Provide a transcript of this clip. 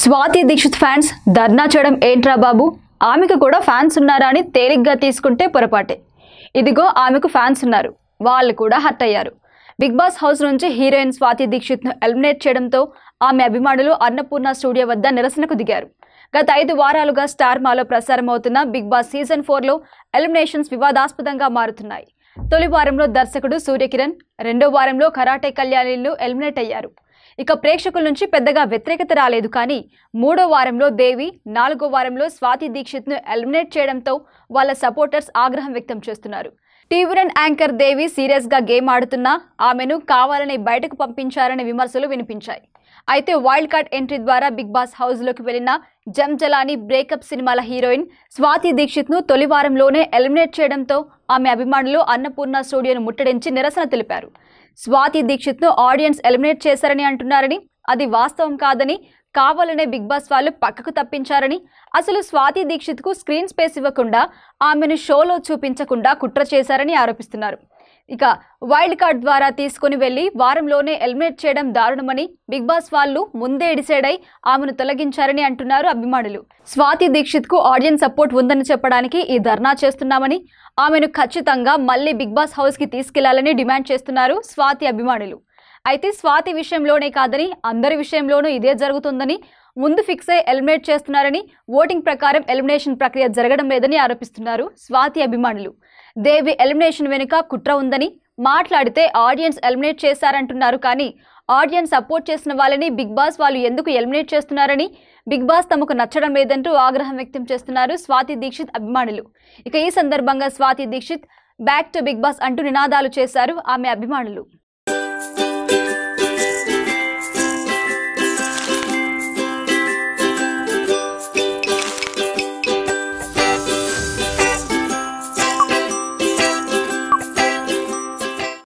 Swathi Dixit fans ధర్నా చేయడం ఏంట్రా బాబు, ఆమెకు కూడా ఫ్యాన్స్ ఉన్నారా అని తేలిగ్గా తీసుకుంటే పొరపాటే. ఇదిగో ఆమెకు ఫ్యాన్స్ ఉన్నారు, వాళ్ళు కూడా హర్ట్ అయ్యారు. బిగ్ బాస్ హౌస్ నుంచి హీరోయిన్ స్వాతి దీక్షిత్ను ఎలిమినేట్ చేయడంతో ఆమె అభిమానులు అన్నపూర్ణ స్టూడియో వద్ద నిరసనకు దిగారు. గత 5 వారాలుగా స్టార్ మాలో ప్రసారమవుతున్న బిగ్ బాస్ సీజన్ 4లో ఎలిమినేషన్స్ వివాదాస్పదంగా మారుతున్నాయి. తొలి వారంలో దర్శకుడు సూర్యకిరణ్, రెండో వారంలో కరాటే కళ్యాణిలు ఎలిమినేట్ అయ్యారు. ఇక ప్రేక్షకుల నుంచి పెద్దగా వ్యతిరేకత రాలేదు, కానీ 3వ వారంలో దేవి, 4వ వారంలో స్వాతి దీక్షిత్ను ఎలిమినేట్ చేయడంతో వాళ్ళ సపోర్టర్స్ ఆగ్రహం వ్యక్తం చేస్తున్నారు. టీవీ యాంకర్ దేవి సీరియస్గా గేమ్ ఆడుతున్నా ఆమెను కావాలని బయటకు పంపించారనే విమర్శలు వినిపించాయి. అయితే వైల్డ్ కార్డ్ ఎంట్రీ ద్వారా బిగ్ బాస్ హౌస్లోకి వెళ్లిన జంజలాని బ్రేకప్ సినిమాల హీరోయిన్ స్వాతి దీక్షిత్ను తొలి వారంలోనే ఎలిమినేట్ చేయడంతో ఆమె అభిమానులు అన్నపూర్ణ స్టూడియోను ముట్టడించి నిరసన తెలిపారు. స్వాతి దీక్షిత్ను ఆడియన్స్ ఎలిమినేట్ చేశారని అంటున్నారని, అది వాస్తవం కాదని, కావాలనే బిగ్ బాస్ వాళ్ళు పక్కకు తప్పించారని, అసలు స్వాతి దీక్షిత్కు స్క్రీన్ స్పేస్ ఇవ్వకుండా ఆమెను షోలో చూపించకుండా కుట్ర చేశారని ఆరోపిస్తున్నారు. ఇక వైల్డ్ కార్డ్ ద్వారా తీసుకుని వెళ్ళి వారంలోనే ఎలిమినేట్ చేయడం దారుణమని, బిగ్ బాస్ వాళ్ళు ముందే డిసైడ్ అయి ఆమెను తొలగించారని అంటున్నారు అభిమానులు. స్వాతి దీక్షిత్కు ఆడియన్స్ సపోర్ట్ ఉందని చెప్పడానికి ఈ ధర్నా చేస్తున్నామని, ఆమెను ఖచ్చితంగా మళ్ళీ బిగ్ బాస్ హౌస్కి తీసుకెళ్లాలని డిమాండ్ చేస్తున్నారు స్వాతి అభిమానులు. అయితే స్వాతి విషయంలోనే కాదని అందరి విషయంలోనూ ఇదే జరుగుతుందని, ముందు ఫిక్స్ అయి ఎలిమినేట్ చేస్తున్నారని, ఓటింగ్ ప్రకారం ఎలిమినేషన్ ప్రక్రియ జరగడం లేదని ఆరోపిస్తున్నారు స్వాతి అభిమానులు. దేవి ఎలిమినేషన్ వెనుక కుట్ర ఉందని మాట్లాడితే ఆడియన్స్ ఎలిమినేట్ చేశారంటున్నారు, కానీ ఆడియన్స్ సపోర్ట్ చేసిన వాళ్ళని బిగ్ బాస్ వాళ్ళు ఎందుకు ఎలిమినేట్ చేస్తున్నారని, బిగ్ బాస్ తమకు నచ్చడం లేదంటూ ఆగ్రహం వ్యక్తం చేస్తున్నారు స్వాతి దీక్షిత్ అభిమానులు. ఇక ఈ సందర్భంగా Swathi Dixit "back to big boss" అంటూ నినాదాలు చేశారు ఆమె అభిమానులు.